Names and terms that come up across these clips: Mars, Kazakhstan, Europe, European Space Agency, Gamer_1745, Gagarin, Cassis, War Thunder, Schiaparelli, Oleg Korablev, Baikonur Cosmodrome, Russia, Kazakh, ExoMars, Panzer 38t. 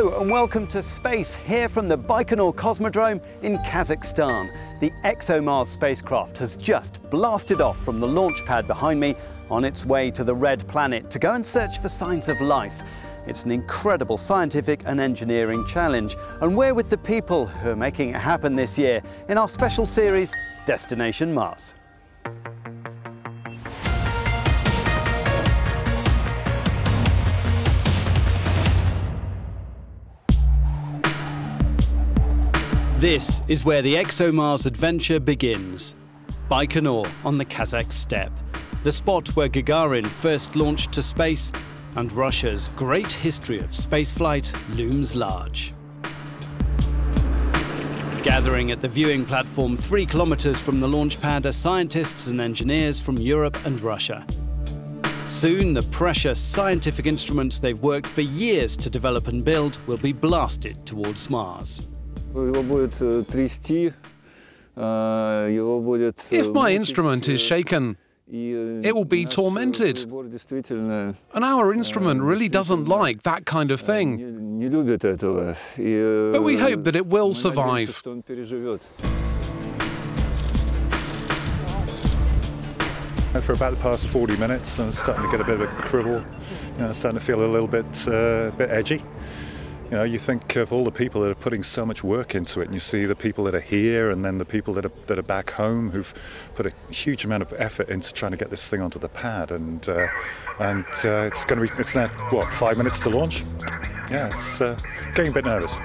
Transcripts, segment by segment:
Hello and welcome to Space, here from the Baikonur Cosmodrome in Kazakhstan. The ExoMars spacecraft has just blasted off from the launch pad behind me on its way to the red planet to go and search for signs of life. It's an incredible scientific and engineering challenge, and we're with the people who are making it happen this year in our special series, Destination Mars. This is where the ExoMars adventure begins. Baikonur on the Kazakh steppe, the spot where Gagarin first launched to space, and Russia's great history of spaceflight looms large. Gathering at the viewing platform 3 kilometers from the launch pad are scientists and engineers from Europe and Russia. Soon, the precious scientific instruments they've worked for years to develop and build will be blasted towards Mars. If my instrument is shaken, it will be tormented. And our instrument really doesn't like that kind of thing. But we hope that it will survive. For about the past 40 minutes, I'm starting to get a bit of a cribble. You know, I'm starting to feel a little bit edgy. You know, you think of all the people that are putting so much work into it, and you see the people that are here and then the people that are back home who've put a huge amount of effort into trying to get this thing onto the pad, and it's now, what, 5 minutes to launch? Yeah, it's getting a bit nervous.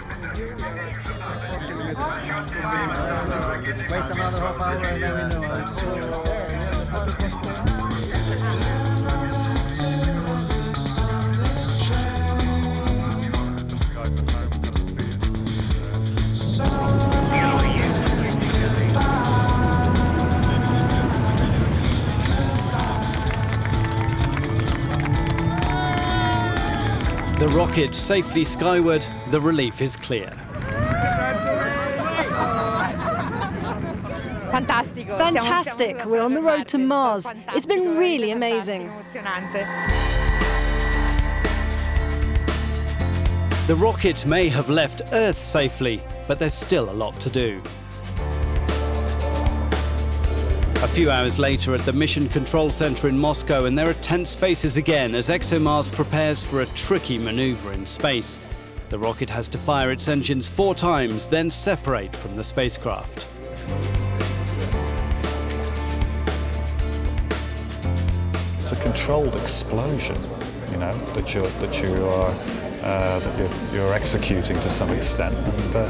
The rocket safely skyward, the relief is clear. Fantastic! We're on the road to Mars. It's been really amazing. The rocket may have left Earth safely, but there's still a lot to do. A few hours later at the Mission Control Center in Moscow, and there are tense faces again as ExoMars prepares for a tricky maneuver in space. The rocket has to fire its engines 4 times, then separate from the spacecraft. It's a controlled explosion, you know, that you're executing to some extent. But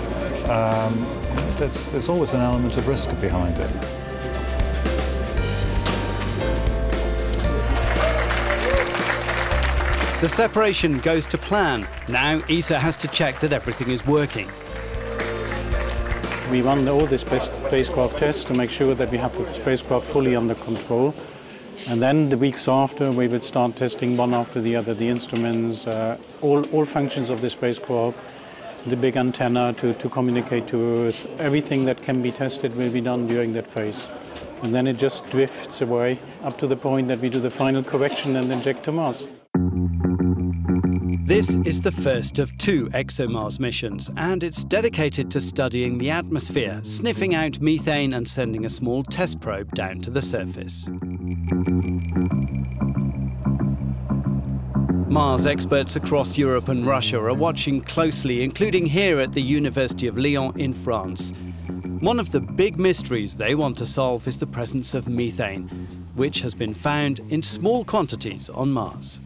there's always an element of risk behind it. The separation goes to plan. Now ESA has to check that everything is working. We run all the spacecraft tests to make sure that we have the spacecraft fully under control. And then the weeks after, we would start testing one after the other, the instruments, all functions of the spacecraft, the big antenna to communicate to Earth. Everything that can be tested will be done during that phase. And then it just drifts away up to the point that we do the final correction and inject to Mars. This is the first of 2 ExoMars missions, and it's dedicated to studying the atmosphere, sniffing out methane and sending a small test probe down to the surface. Mars experts across Europe and Russia are watching closely, including here at the University of Lyon in France. One of the big mysteries they want to solve is the presence of methane, which has been found in small quantities on Mars.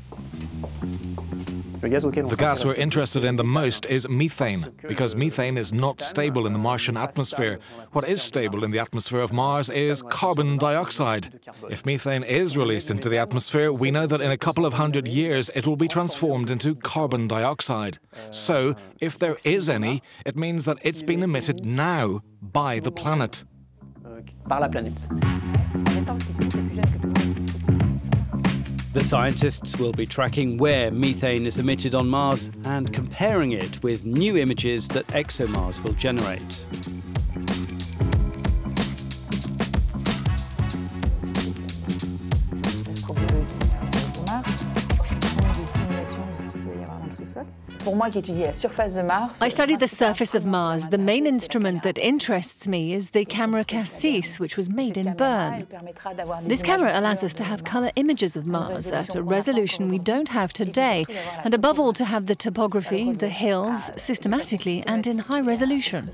The gas we're interested in the most is methane, because methane is not stable in the Martian atmosphere. What is stable in the atmosphere of Mars is carbon dioxide. If methane is released into the atmosphere, we know that in a couple of hundred years it will be transformed into carbon dioxide. So, if there is any, it means that it's been emitted now by the planet. The scientists will be tracking where methane is emitted on Mars and comparing it with new images that ExoMars will generate. I studied the surface of Mars. The main instrument that interests me is the camera Cassis, which was made in Bern. This camera allows us to have color images of Mars at a resolution we don't have today, and above all to have the topography, the hills, systematically and in high resolution.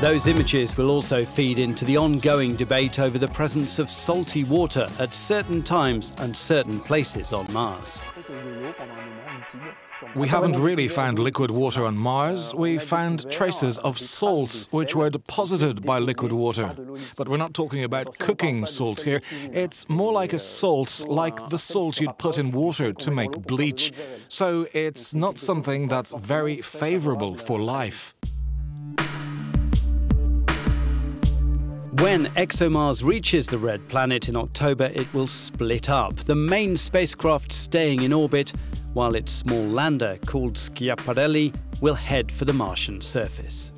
Those images will also feed into the ongoing debate over the presence of salty water at certain times and certain places on Mars. We haven't really found liquid water on Mars. We found traces of salts which were deposited by liquid water. But we're not talking about cooking salt here. It's more like a salt, like the salt you'd put in water to make bleach. So it's not something that's very favorable for life. When ExoMars reaches the red planet in October, it will split up, the main spacecraft staying in orbit, while its small lander, called Schiaparelli, will head for the Martian surface.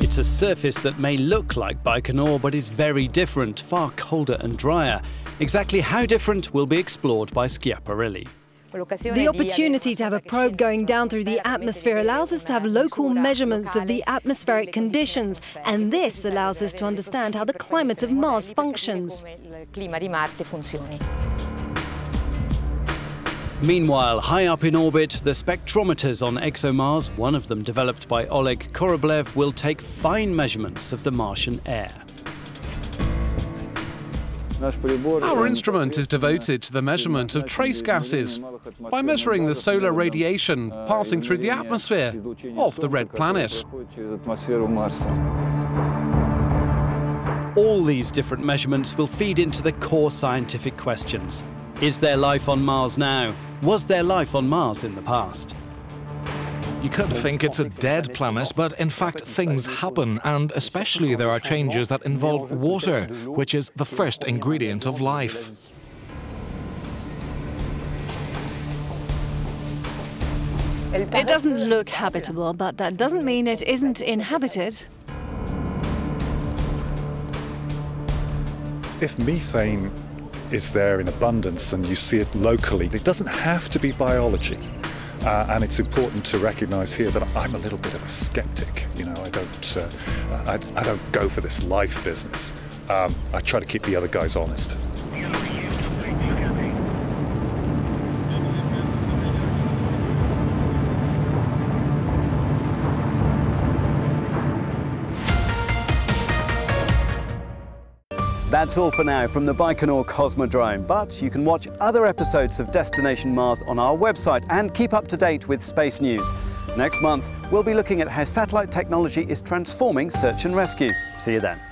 It's a surface that may look like Baikonur, but is very different, far colder and drier. Exactly how different will be explored by Schiaparelli. The opportunity to have a probe going down through the atmosphere allows us to have local measurements of the atmospheric conditions, and this allows us to understand how the climate of Mars functions. Meanwhile, high up in orbit, the spectrometers on ExoMars, one of them developed by Oleg Korablev, will take fine measurements of the Martian air. Our instrument is devoted to the measurement of trace gases by measuring the solar radiation passing through the atmosphere of the red planet. All these different measurements will feed into the core scientific questions. Is there life on Mars now? Was there life on Mars in the past? You could think it's a dead planet, but in fact things happen, and especially there are changes that involve water, which is the first ingredient of life. It doesn't look habitable, but that doesn't mean it isn't inhabited. If methane is there in abundance and you see it locally, it doesn't have to be biology. And it's important to recognise here that I'm a little bit of a sceptic. You know, I don't go for this life business. I try to keep the other guys honest. That's all for now from the Baikonur Cosmodrome, but you can watch other episodes of Destination Mars on our website and keep up to date with space news. Next month, we'll be looking at how satellite technology is transforming search and rescue. See you then.